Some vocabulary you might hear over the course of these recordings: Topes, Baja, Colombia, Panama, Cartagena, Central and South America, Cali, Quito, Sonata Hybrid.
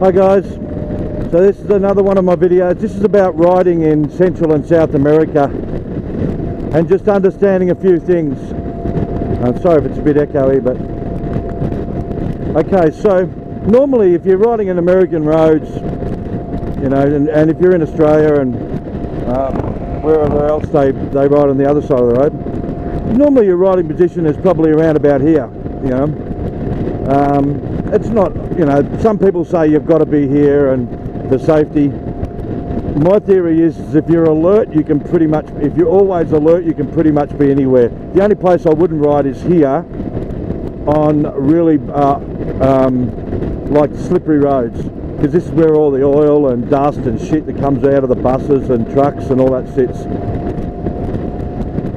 Hi guys, so this is another one of my videos. This is about riding in Central and South America and just understanding a few things. I'm sorry if it's a bit echoey, but okay, so normally if you're riding on American roads, you know, and if you're in Australia and wherever else they ride on the other side of the road, normally your riding position is probably around about here, you know. It's not, you know, some people say you've got to be here and for safety. My theory is if you're alert, you can pretty much, if you're always alert, you can pretty much be anywhere. The only place I wouldn't ride is here on really like slippery roads, because this is where all the oil and dust and shit that comes out of the buses and trucks and all that sits.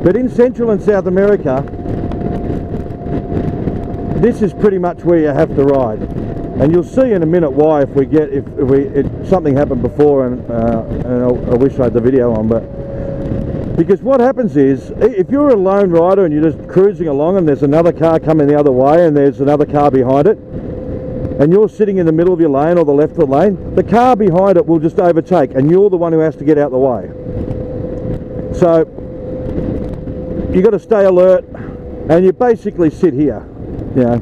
But in Central and South America, this is pretty much where you have to ride, and you'll see in a minute why if something happened before, and I wish I had the video on, but because what happens is if you're a lone rider and you're just cruising along and there's another car coming the other way and there's another car behind it and you're sitting in the middle of your lane or the left of the lane, the car behind it will just overtake and you're the one who has to get out the way. So you've got to stay alert, and you basically sit here. You know,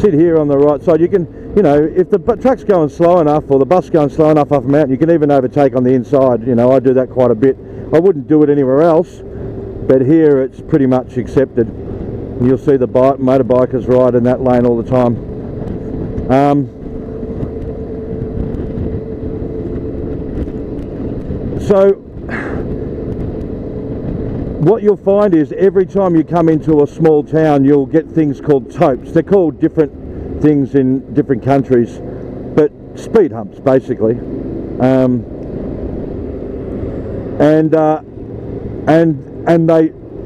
sit here on the right side. You can, you know, if the truck's going slow enough or the bus going slow enough off a mountain, you can even overtake on the inside. You know, I do that quite a bit. I wouldn't do it anywhere else, but here it's pretty much accepted. You'll see the motorbikers ride in that lane all the time. So what you'll find is every time you come into a small town, you'll get things called topes. They're called different things in different countries, but speed humps basically.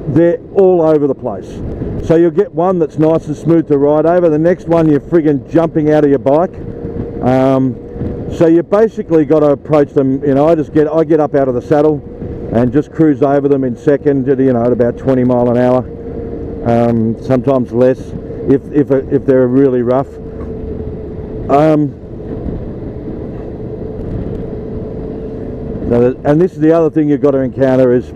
They're all over the place. So you'll get one that's nice and smooth to ride over. The next one you're friggin' jumping out of your bike. So you basically got to approach them. You know, I get up out of the saddle and just cruise over them in second, you know, at about 20 mile an hour, sometimes less if they're really rough. And this is the other thing you've got to encounter is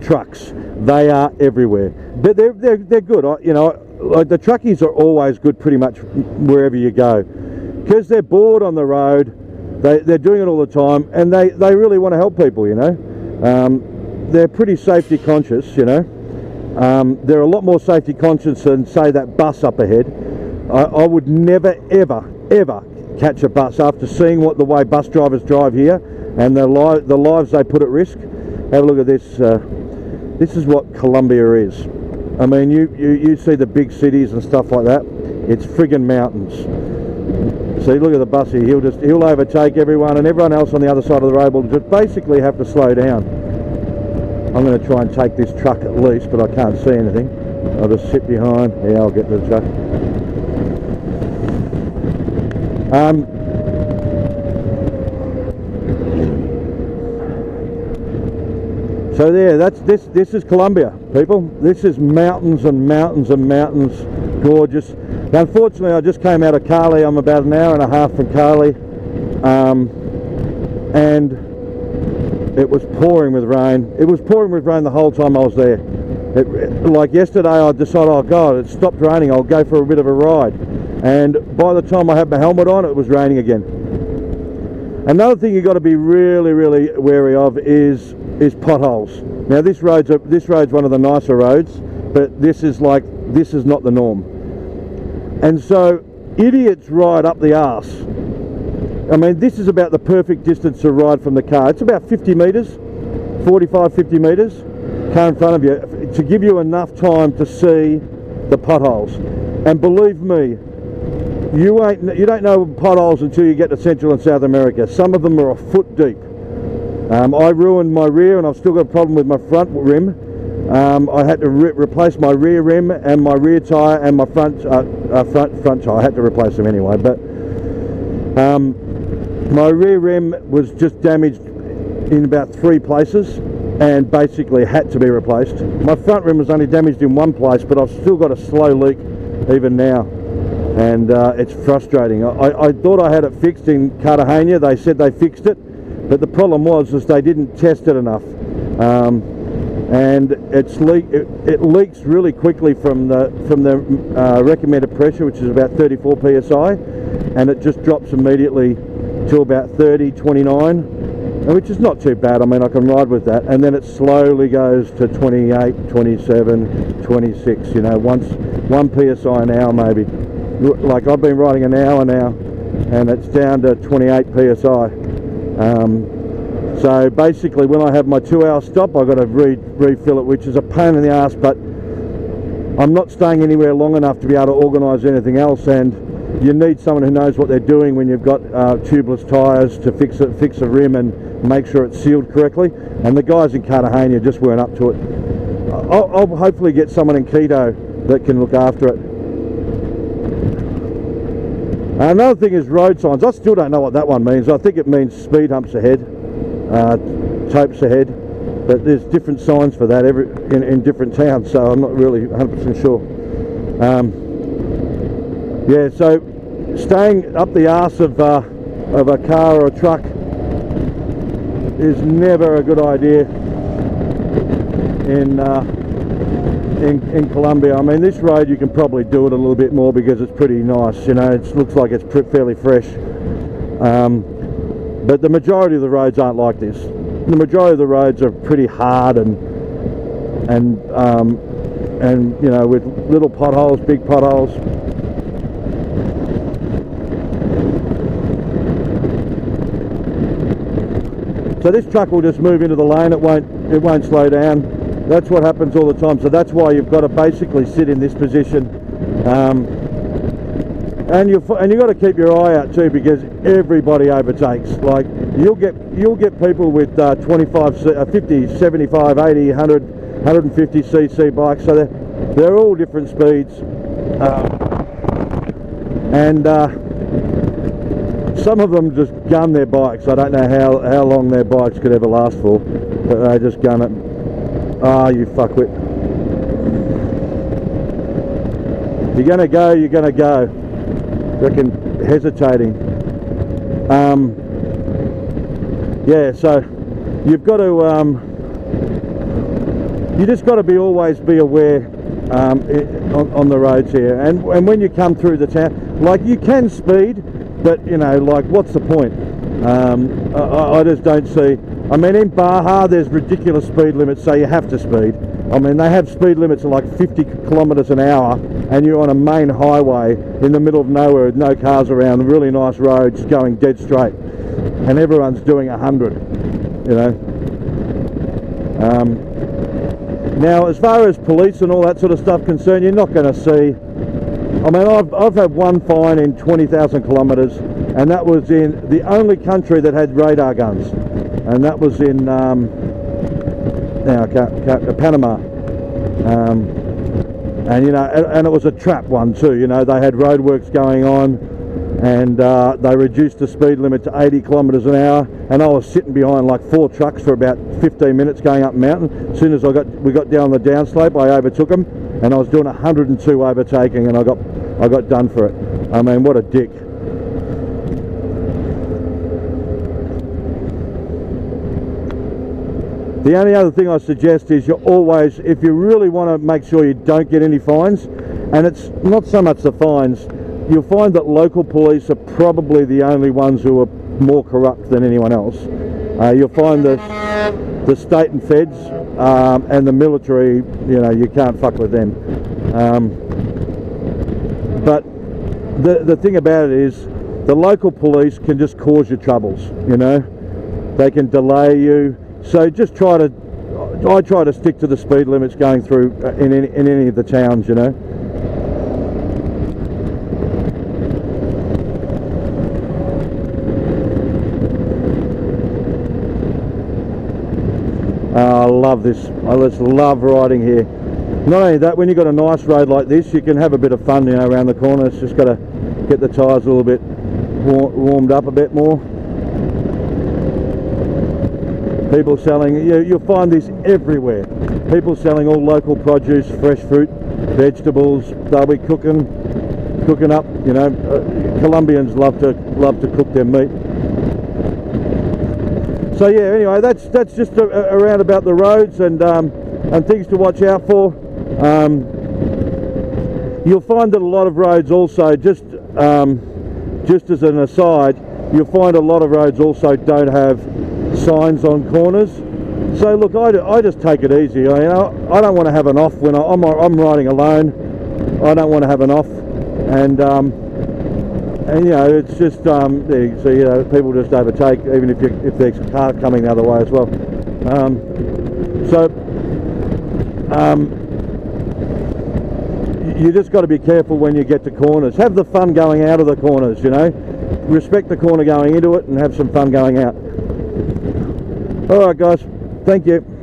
trucks. They are everywhere, but they're good. You know, like the truckies are always good pretty much wherever you go, because they're bored on the road. They're doing it all the time, and they really want to help people, you know. They're pretty safety conscious, you know. They're a lot more safety conscious than, say, that bus up ahead. I would never, ever, ever catch a bus after seeing the way bus drivers drive here and the lives they put at risk. Have a look at this. This is what Colombia is. I mean, you see the big cities and stuff like that. It's friggin' mountains. See, look at the bus here. He'll overtake everyone, and everyone else on the other side of the road will just basically have to slow down. I'm going to try and take this truck at least, but I can't see anything. I'll just sit behind. Yeah, I'll get to the truck. So there, this is Colombia, people. This is mountains and mountains and mountains. Gorgeous. Now, unfortunately, I just came out of Cali. I'm about an hour and a half from Cali, and it was pouring with rain. It was pouring with rain the whole time I was there. Like yesterday, I decided, oh God, it stopped raining, I'll go for a bit of a ride. And by the time I had my helmet on, it was raining again. Another thing you've got to be really, really wary of is potholes. Now, this road's one of the nicer roads, but this is not the norm. And so idiots ride up the arse. I mean, this is about the perfect distance to ride from the car. It's about 50 metres, 45, 50 metres, car in front of you, to give you enough time to see the potholes. And believe me, you don't know potholes until you get to Central and South America. Some of them are a foot deep. I ruined my rear, and I've still got a problem with my front rim. I had to replace my rear rim and my rear tyre and my front tyre. I had to replace them anyway, but my rear rim was just damaged in about 3 places and basically had to be replaced. My front rim was only damaged in 1 place, but I've still got a slow leak even now. and it's frustrating. I thought I had it fixed in Cartagena. They said they fixed it, but the problem was is they didn't test it enough, and it leaks really quickly from the recommended pressure, which is about 34 psi, and it just drops immediately to about 30, 29, which is not too bad. I mean, I can ride with that, and then it slowly goes to 28, 27, 26, you know, once 1 psi an hour maybe. Like, I've been riding an hour now and it's down to 28 psi. So basically, when I have my 2 hour stop, I've got to refill it, which is a pain in the ass, but I'm not staying anywhere long enough to be able to organise anything else, and you need someone who knows what they're doing when you've got tubeless tyres to fix a rim and make sure it's sealed correctly, and the guys in Cartagena just weren't up to it. I'll hopefully get someone in Quito that can look after it. Another thing is road signs. I still don't know what that one means. I think it means speed humps ahead, Topes ahead, but there's different signs for that in different towns, so I'm not really 100% sure. Yeah, so staying up the arse of a car or a truck is never a good idea in Colombia. I mean, this road you can probably do it a little bit more because it's pretty nice, you know, it looks like it's fairly fresh, but the majority of the roads aren't like this. The majority of the roads are pretty hard and you know, with little potholes, big potholes. So this truck will just move into the lane, it won't slow down. That's what happens all the time, so that's why you've got to basically sit in this position, and you've got to keep your eye out too, because everybody overtakes. Like, you'll get people with 25, 50, 75, 80, 100, 150 cc bikes, so they're all different speeds, some of them just gun their bikes. I don't know how long their bikes could ever last for, but they just gun it. Ah, you fuckwit. You're gonna go, you're gonna go. Reckon hesitating. Yeah, so you've got to, you just got to always be aware on the roads here. And when you come through the town, like, you can speed, but you know, like, what's the point? I just don't see. I mean, in Baja there's ridiculous speed limits, so you have to speed. I mean, they have speed limits of like 50 km/h, and you're on a main highway in the middle of nowhere with no cars around, really nice roads going dead straight, and everyone's doing 100, you know. Now, as far as police and all that sort of stuff concerned, you're not going to see. I mean, I've had one fine in 20,000 kilometres, and that was in the only country that had radar guns. And that was in Panama, and you know, and it was a trap one too. You know, they had roadworks going on, and they reduced the speed limit to 80 km/h. And I was sitting behind like 4 trucks for about 15 minutes going up the mountain. As soon as we got down the downslope, I overtook them, and I was doing 102 overtaking, and I got done for it. I mean, what a dick. The only other thing I suggest is you always, if you really want to make sure you don't get any fines, and it's not so much the fines, you'll find that local police are probably the only ones who are more corrupt than anyone else. You'll find that the state and feds and the military, you know, you can't fuck with them. But the thing about it is, the local police can just cause you troubles, you know. They can delay you. So just I try to stick to the speed limits going through in any of the towns, you know. I love this. I just love riding here. Not only that, when you've got a nice road like this, you can have a bit of fun, you know, around the corner. It's just got to get the tyres a little bit warmed up a bit more. People selling, you'll find this everywhere. People selling all local produce, fresh fruit, vegetables, they'll be cooking, cooking up. You know, Colombians love to cook their meat. So yeah, anyway, that's just around about the roads and things to watch out for. You'll find that a lot of roads also, just as an aside, you'll find a lot of roads also don't have signs on corners. So look, I just take it easy. I don't want to have an off when I'm riding alone. I don't want to have an off, and you know, it's just so, you know, people just overtake even if there's a car coming the other way as well. You just got to be careful when you get to corners. Have the fun going out of the corners, you know. Respect the corner going into it and have some fun going out. All right, guys. Thank you.